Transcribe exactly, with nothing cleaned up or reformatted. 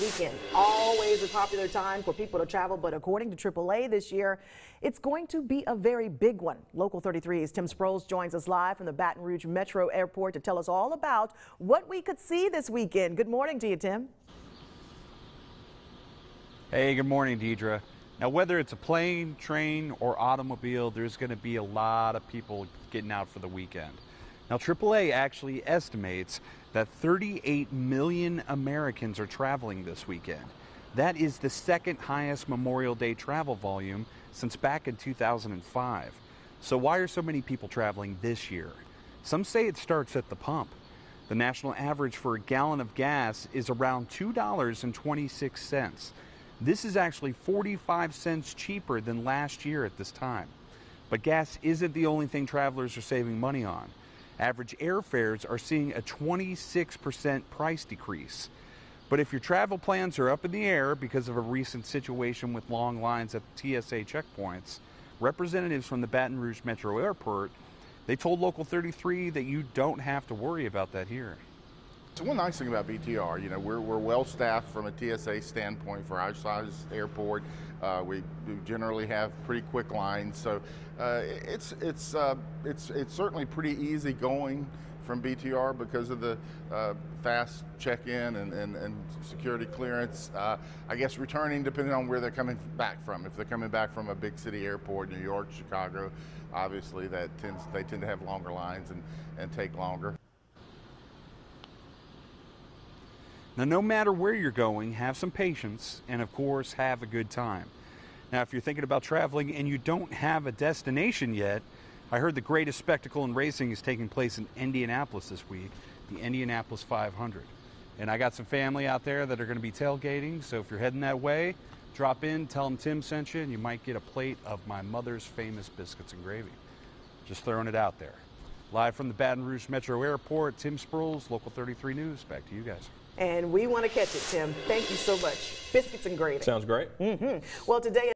Weekend, always a popular time for people to travel, but according to triple A this year, it's going to be a very big one. Local thirty-three's Tim Sproles joins us live from the Baton Rouge Metro Airport to tell us all about what we could see this weekend. Good morning to you, Tim. Hey, good morning, Deidra. Now, whether it's a plane, train, or automobile, there's going to be a lot of people getting out for the weekend. Now, triple A actually estimates that thirty-eight million Americans are traveling this weekend. That is the second highest Memorial Day travel volume since back in two thousand five. So why are so many people traveling this year? Some say it starts at the pump. The national average for a gallon of gas is around two dollars and twenty-six cents. This is actually forty-five cents cheaper than last year at this time. But gas isn't the only thing travelers are saving money on. Average airfares are seeing a twenty-six percent price decrease. But if your travel plans are up in the air because of a recent situation with long lines at the T S A checkpoints, representatives from the Baton Rouge Metro Airport, they told Local thirty-three that you don't have to worry about that here. So one nice thing about B T R, you know, we're, we're well-staffed from a T S A standpoint for our size airport. Uh, we do generally have pretty quick lines, so uh, it's it's uh, it's it's certainly pretty easy going from B T R because of the uh, fast check-in and, and, and security clearance. Uh, I guess returning, depending on where they're coming back from. If they're coming back from a big city airport, New York, Chicago, obviously that tends they tend to have longer lines and, and take longer. Now, no matter where you're going, have some patience and, of course, have a good time. Now, if you're thinking about traveling and you don't have a destination yet, I heard the greatest spectacle in racing is taking place in Indianapolis this week, the Indianapolis five hundred. And I got some family out there that are going to be tailgating, so if you're heading that way, drop in, tell them Tim sent you, and you might get a plate of my mother's famous biscuits and gravy. Just throwing it out there. Live from the Baton Rouge Metro Airport, Tim Sproles, Local thirty-three News. Back to you guys. And we want to catch it, Tim. Thank you so much. Biscuits and gravy. Sounds great. Mm-hmm. Well, today